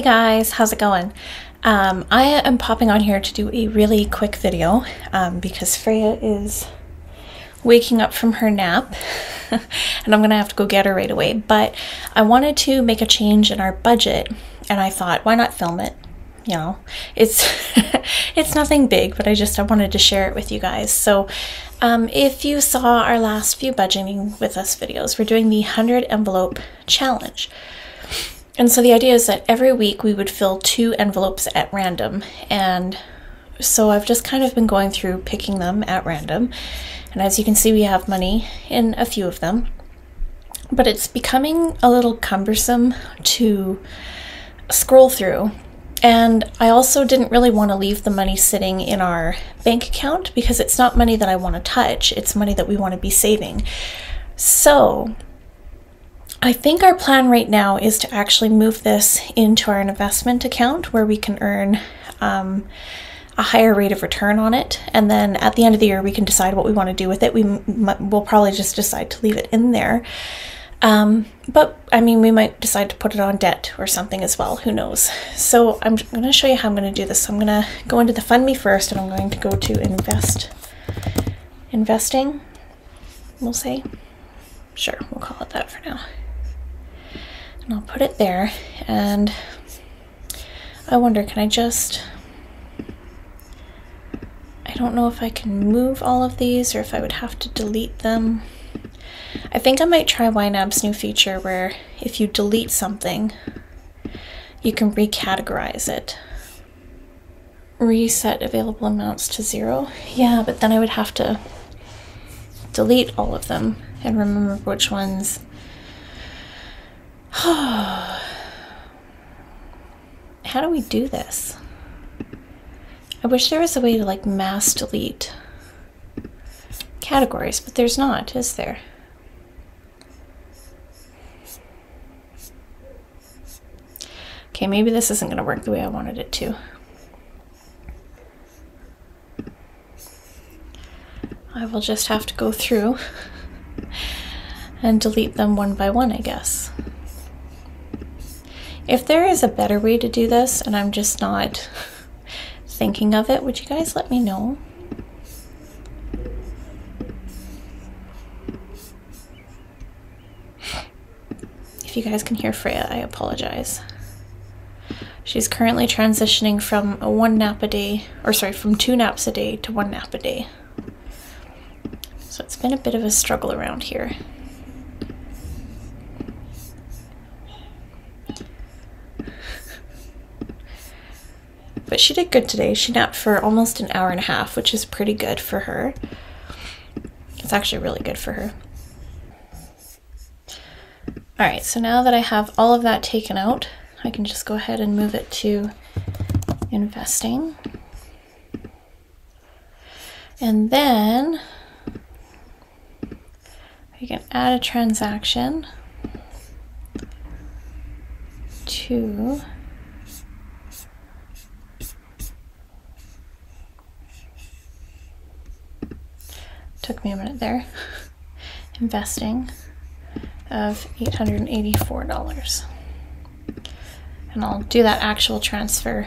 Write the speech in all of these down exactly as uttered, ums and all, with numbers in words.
Hey guys, how's it going? Um, I am popping on here to do a really quick video um, because Freya is waking up from her nap and I'm gonna have to go get her right away, but I wanted to make a change in our budget and I thought, why not film it? You know, it's it's nothing big, but I just I wanted to share it with you guys. So um, if you saw our last few budgeting with us videos, we're doing the one hundred envelope challenge. And so the idea is that every week we would fill two envelopes at random. And so I've just kind of been going through picking them at random. And as you can see, we have money in a few of them. But it's becoming a little cumbersome to scroll through. And I also didn't really want to leave the money sitting in our bank account because it's not money that I want to touch. It's money that we want to be saving. So I think our plan right now is to actually move this into our investment account where we can earn um, a higher rate of return on it. And then at the end of the year, we can decide what we want to do with it. We will probably just decide to leave it in there. Um, but I mean, we might decide to put it on debt or something as well. Who knows? So I'm going to show you how I'm going to do this. I'm going to go into the FundMe first, and I'm going to go to invest, investing, we'll say. Sure, we'll call it that for now. And I'll put it there, and I wonder, can I just, I don't know if I can move all of these or if I would have to delete them. I think I might try Y NAB's new feature where if you delete something, you can recategorize it. Reset available amounts to zero. Yeah, but then I would have to delete all of them and remember which ones. How do we do this? I wish there was a way to like mass delete categories, but there's not, is there? Okay, maybe this isn't going to work the way I wanted it to. I will just have to go through and delete them one by one, I guess. If there is a better way to do this and I'm just not thinking of it, would you guys let me know? If you guys can hear Freya, I apologize. She's currently transitioning from a one nap a day, or sorry, from two naps a day to one nap a day. So it's been a bit of a struggle around here. But she did good today. She napped for almost an hour and a half, which is pretty good for her. It's actually really good for her. All right, so now that I have all of that taken out, I can just go ahead and move it to investing. And then we can add a transaction to took me a minute there, investing of eight hundred eighty-four dollars. And I'll do that actual transfer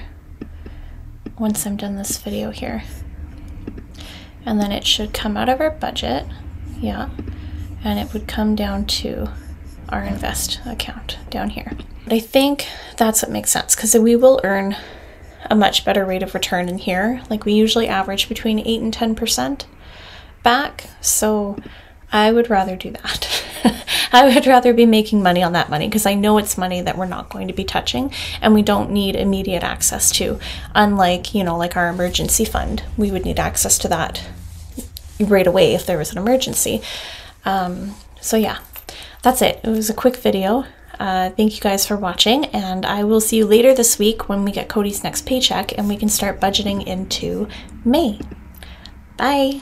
once I'm done this video here. And then it should come out of our budget, yeah, and it would come down to our invest account down here. But I think that's what makes sense because we will earn a much better rate of return in here. Like we usually average between eight and ten percent. Back, so I would rather do that. I would rather be making money on that money because I know it's money that we're not going to be touching and we don't need immediate access to, unlike, you know, like our emergency fund. We would need access to that right away if there was an emergency. Um, so yeah, that's it. It was a quick video. Uh, thank you guys for watching, and I will see you later this week when we get Cody's next paycheck and we can start budgeting into May. Bye.